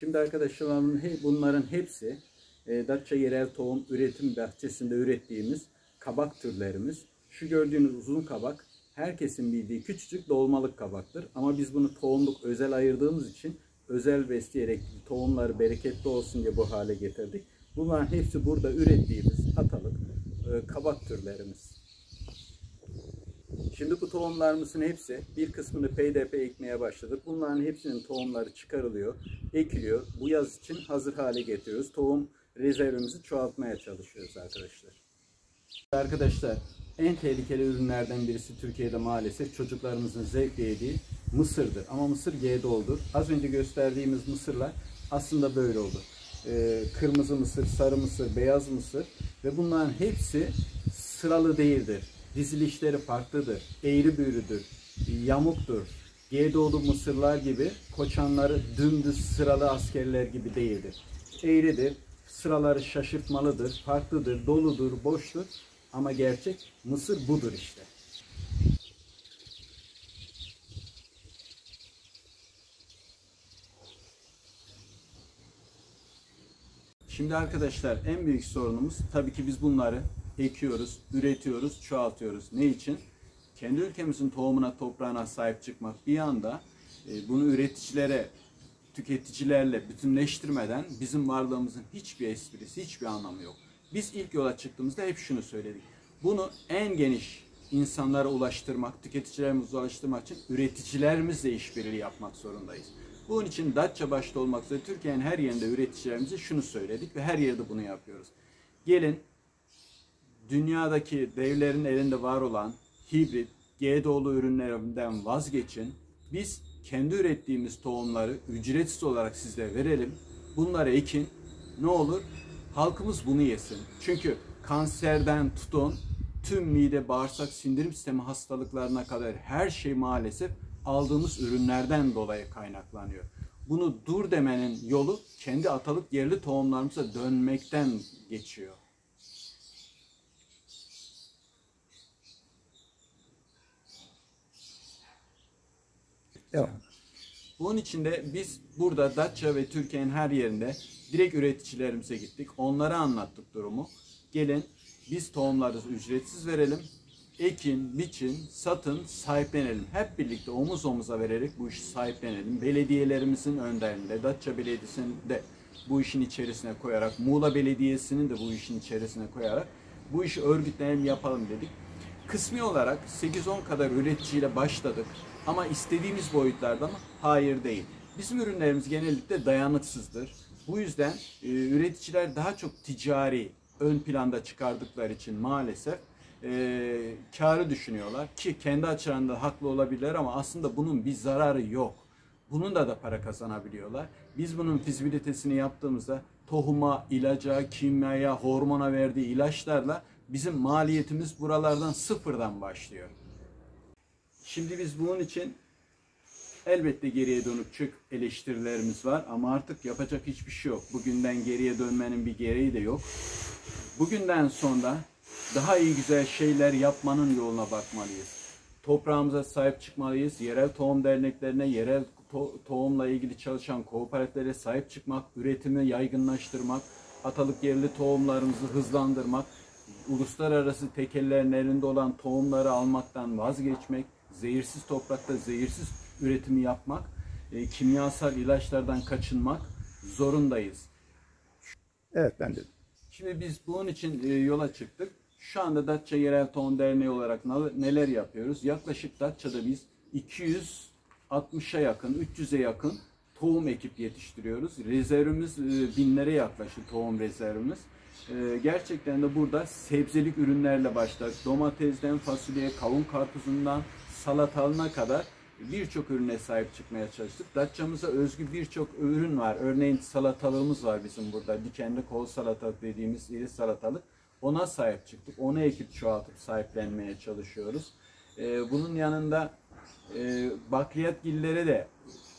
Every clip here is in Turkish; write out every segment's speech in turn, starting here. Şimdi arkadaşlarım bunların hepsi Datça Yerel Tohum Üretim Bahçesi'nde ürettiğimiz kabak türlerimiz. Şu gördüğünüz uzun kabak herkesin bildiği küçücük dolmalık kabaktır. Ama biz bunu tohumluk özel ayırdığımız için özel besleyerek tohumları bereketli olsun diye bu hale getirdik. Bunların hepsi burada ürettiğimiz atalık kabak türlerimiz. Şimdi bu tohumlarımızın hepsi, bir kısmını PDP ekmeye başladık. Bunların hepsinin tohumları çıkarılıyor, ekiliyor. Bu yaz için hazır hale getiriyoruz. Tohum rezervimizi çoğaltmaya çalışıyoruz arkadaşlar. Arkadaşlar, en tehlikeli ürünlerden birisi Türkiye'de maalesef çocuklarımızın zevkle yediği mısırdır. Ama mısır G-doldur. Az önce gösterdiğimiz mısırlar aslında böyle oldu. Kırmızı mısır, sarı mısır, beyaz mısır ve bunların hepsi sıralı değildir. Dizilişleri farklıdır, eğri büğrüdür, yamuktur. G-Doğulu mısırlar gibi koçanları dümdüz sıralı askerler gibi değildir. Eğridir, sıraları şaşırtmalıdır, farklıdır, doludur, boştur. Ama gerçek mısır budur işte. Şimdi arkadaşlar en büyük sorunumuz tabii ki biz bunları ekiyoruz, üretiyoruz, çoğaltıyoruz. Ne için? Kendi ülkemizin tohumuna, toprağına sahip çıkmak bir yanda bunu üreticilere, tüketicilerle bütünleştirmeden bizim varlığımızın hiçbir esprisi, hiçbir anlamı yok. Biz ilk yola çıktığımızda hep şunu söyledik. Bunu en geniş insanlara ulaştırmak, tüketicilerimize ulaştırmak için üreticilerimizle işbirliği yapmak zorundayız. Bunun için Datça başta olmak üzere Türkiye'nin her yerinde üreticilerimize şunu söyledik ve her yerde bunu yapıyoruz. Gelin dünyadaki devlerin elinde var olan hibrit, G-Doğulu ürünlerinden vazgeçin. Biz kendi ürettiğimiz tohumları ücretsiz olarak sizlere verelim. Bunları ekin. Ne olur? Halkımız bunu yesin. Çünkü kanserden tutun, tüm mide, bağırsak, sindirim sistemi hastalıklarına kadar her şey maalesef aldığımız ürünlerden dolayı kaynaklanıyor. Bunu dur demenin yolu kendi atalık yerli tohumlarımıza dönmekten geçiyor. Devam. Bunun için de biz burada Datça ve Türkiye'nin her yerinde direkt üreticilerimize gittik. Onlara anlattık durumu. Gelin biz tohumları ücretsiz verelim. Ekin, biçin, satın, sahiplenelim. Hep birlikte omuz omuza vererek bu işi sahiplenelim. Belediyelerimizin önderliğinde, Datça Belediyesi'nin de bu işin içerisine koyarak, Muğla Belediyesi'nin de bu işin içerisine koyarak bu işi örgütlenelim, yapalım dedik. Kısmi olarak 8-10 kadar üreticiyle başladık. Ama istediğimiz boyutlarda mı? Hayır değil. Bizim ürünlerimiz genellikle dayanıksızdır. Bu yüzden üreticiler daha çok ticari ön planda çıkardıkları için maalesef karı düşünüyorlar. Ki kendi açılarında haklı olabilirler ama aslında bunun bir zararı yok. Bunun da para kazanabiliyorlar. Biz bunun fizibilitesini yaptığımızda tohuma, ilaca, kimyaya, hormona verdiği ilaçlarla bizim maliyetimiz buralardan sıfırdan başlıyor. Şimdi biz bunun için elbette geriye dönüp çık eleştirilerimiz var ama artık yapacak hiçbir şey yok. Bugünden geriye dönmenin bir gereği de yok. Bugünden sonra daha iyi güzel şeyler yapmanın yoluna bakmalıyız. Toprağımıza sahip çıkmalıyız. Yerel tohum derneklerine, yerel tohumla ilgili çalışan kooperatiflere sahip çıkmak, üretimi yaygınlaştırmak, atalık yerli tohumlarımızı hızlandırmak, uluslararası tekellerin elinde olan tohumları almaktan vazgeçmek, zehirsiz toprakta zehirsiz üretimi yapmak, kimyasal ilaçlardan kaçınmak zorundayız. Evet, ben de. Şimdi biz bunun için yola çıktık. Şu anda Datça Yerel Tohum Derneği olarak neler yapıyoruz? Yaklaşık Datça'da biz 260'a yakın, 300'e yakın tohum ekip yetiştiriyoruz. Rezervimiz binlere yaklaştı tohum rezervimiz. Gerçekten de burada sebzelik ürünlerle başladık. Domatesden, fasulyeye, kavun karpuzundan, salatalığına kadar birçok ürüne sahip çıkmaya çalıştık. Datça'mıza özgü birçok ürün var. Örneğin salatalığımız var bizim burada. Dikenli kol salatalık dediğimiz iri salatalık. Ona sahip çıktık. Onu ekip çoğaltıp sahiplenmeye çalışıyoruz. Bunun yanında bakliyatgillere de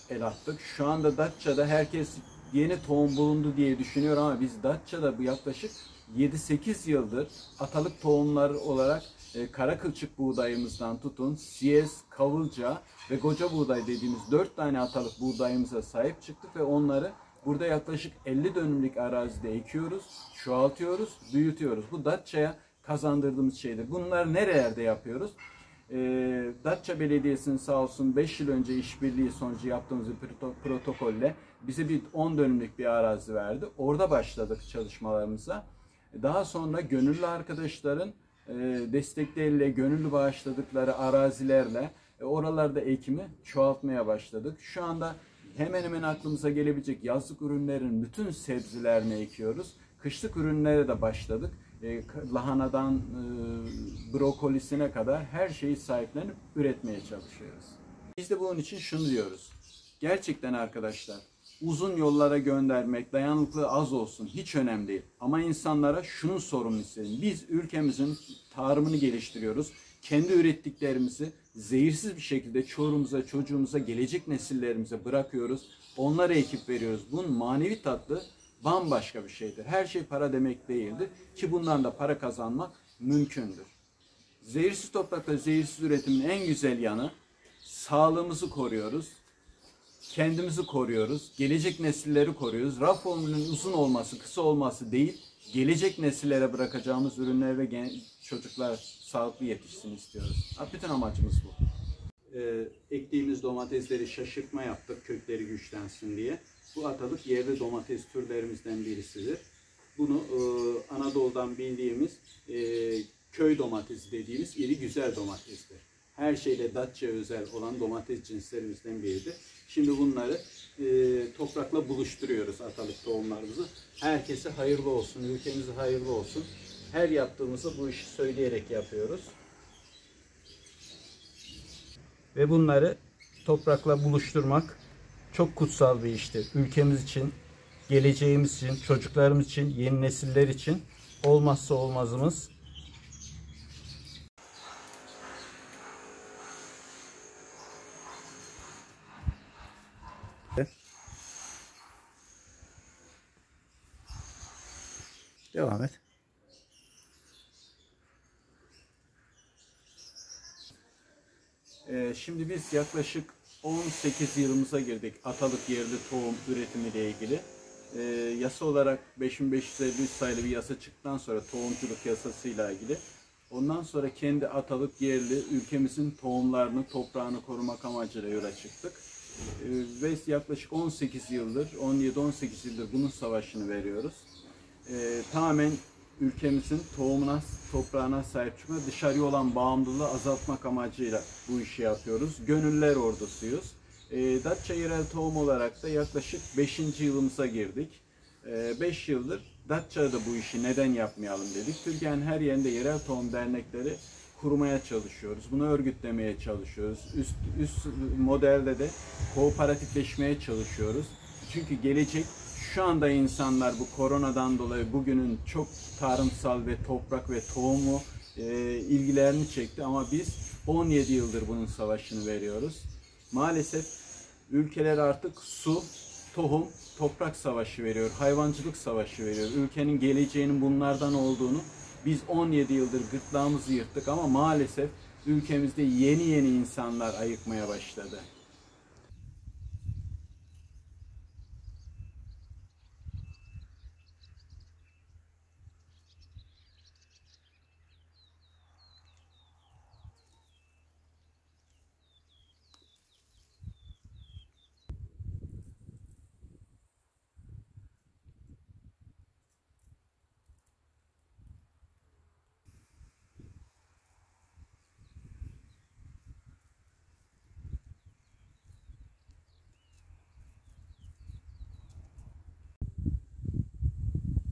el attık. Şu anda Datça'da herkes yeni tohum bulundu diye düşünüyor ama biz Datça'da bu yaklaşık 7-8 yıldır atalık tohumlar olarak karakılçık buğdayımızdan tutun, siyez, kavılca ve goca buğday dediğimiz 4 tane atalık buğdayımıza sahip çıktık ve onları Burada yaklaşık 50 dönümlük arazide ekiyoruz, çoğaltıyoruz, büyütüyoruz. Bu Datça'ya kazandırdığımız şeydir. Bunları nerelerde yapıyoruz? Datça Belediyesi'nin sağ olsun 5 yıl önce işbirliği sonucu yaptığımız bir protokolle bize bir 10 dönümlük bir arazi verdi. Orada başladık çalışmalarımıza. Daha sonra gönüllü arkadaşların destekleriyle, gönüllü bağışladıkları arazilerle oralarda ekimi çoğaltmaya başladık. Şu anda hemen hemen aklımıza gelebilecek yazlık ürünlerin bütün sebzelerini ekiyoruz. Kışlık ürünlere de başladık. Lahanadan brokolisine kadar her şeyi sahiplenip üretmeye çalışıyoruz. Biz de bunun için şunu diyoruz. Gerçekten arkadaşlar, uzun yollara göndermek, dayanıklılığı az olsun hiç önemli değil. Ama insanlara şunun sorumlusu. Biz ülkemizin tarımını geliştiriyoruz. Kendi ürettiklerimizi zehirsiz bir şekilde çoluğumuza, çocuğumuza, gelecek nesillerimize bırakıyoruz. Onlara ekip veriyoruz. Bunun manevi tatlı bambaşka bir şeydir. Her şey para demek değildir ki bundan da para kazanmak mümkündür. Zehirsiz toprakta zehirsiz üretimin en güzel yanı sağlığımızı koruyoruz, kendimizi koruyoruz, gelecek nesilleri koruyoruz. Raf ömrünün uzun olması, kısa olması değil, gelecek nesillere bırakacağımız ürünler ve çocuklar sağlıklı yetişsin istiyoruz. Bütün amacımız bu. Ektiğimiz domatesleri şaşırtma yaptık, kökleri güçlensin diye. Bu atalık yerli domates türlerimizden birisidir. Bunu Anadolu'dan bildiğimiz köy domatesi dediğimiz iri güzel domatestir. Her şeyle Datça özel olan domates cinslerimizden biridir. Şimdi bunları toprakla buluşturuyoruz atalık tohumlarımızı. Herkese hayırlı olsun, ülkemize hayırlı olsun. Her yaptığımızı bu işi söyleyerek yapıyoruz. Ve bunları toprakla buluşturmak çok kutsal bir iştir. Ülkemiz için, geleceğimiz için, çocuklarımız için, yeni nesiller için olmazsa olmazımız. Devam et. Şimdi biz yaklaşık 18 yılımıza girdik atalık yerli tohum üretimiyle ilgili. Yasa olarak 5553 sayılı bir yasa çıktıktan sonra tohumculuk yasasıyla ilgili. Ondan sonra kendi atalık yerli ülkemizin tohumlarını, toprağını korumak amacıyla yola çıktık. Ve yaklaşık 18 yıldır, 17-18 yıldır bunun savaşını veriyoruz. Tamamen ülkemizin tohumuna, toprağına sahip çıkma, dışarıya olan bağımlılığı azaltmak amacıyla bu işi yapıyoruz. Gönüller ordusuyuz. Datça Yerel Tohum olarak da yaklaşık 5. yılımıza girdik. 5 yıldır Datça'da bu işi neden yapmayalım dedik. Türkiye'nin her yerinde yerel tohum dernekleri kurmaya çalışıyoruz. Bunu örgütlemeye çalışıyoruz. Üst modelde de kooperatifleşmeye çalışıyoruz. Çünkü gelecek, şu anda insanlar bu koronadan dolayı bugünün çok tarımsal ve toprak ve tohumu ilgilerini çekti ama biz 17 yıldır bunun savaşını veriyoruz. Maalesef ülkeler artık su, tohum, toprak savaşı veriyor, hayvancılık savaşı veriyor. Ülkenin geleceğinin bunlardan olduğunu biz 17 yıldır gırtlağımızı yırttık ama maalesef ülkemizde yeni insanlar ayıkmaya başladı.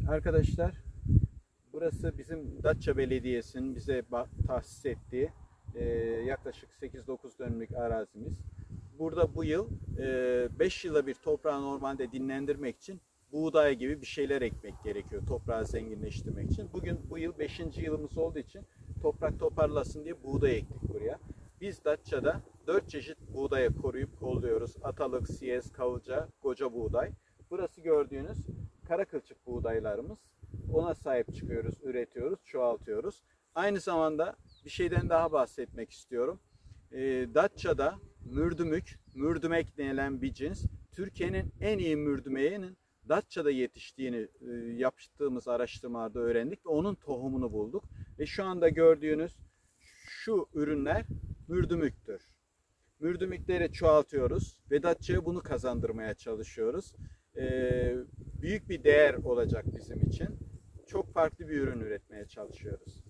Arkadaşlar, burası bizim Datça Belediyesi'nin bize tahsis ettiği yaklaşık 8-9 dönümlük arazimiz. Burada bu yıl 5 yıla bir toprağı normalde dinlendirmek için buğday gibi bir şeyler ekmek gerekiyor toprağı zenginleştirmek için. Bugün bu yıl 5. yılımız olduğu için toprak toparlasın diye buğday ektik buraya. Biz Datça'da 4 çeşit buğdaya koruyup kolluyoruz. Atalık, siyez, kavılca, goca buğday. Burası gördüğünüz karakılçık buğdaylarımız. Ona sahip çıkıyoruz, üretiyoruz, çoğaltıyoruz. Aynı zamanda bir şeyden daha bahsetmek istiyorum. Datça'da mürdümük denilen bir cins, Türkiye'nin en iyi mürdümeğinin Datça'da yetiştiğini yaptığımız araştırmalarda öğrendik ve onun tohumunu bulduk. Ve şu anda gördüğünüz şu ürünler mürdümüktür. Mürdümükleri çoğaltıyoruz ve Datça'ya bunu kazandırmaya çalışıyoruz. Büyük bir değer olacak bizim için. Çok farklı bir ürün üretmeye çalışıyoruz.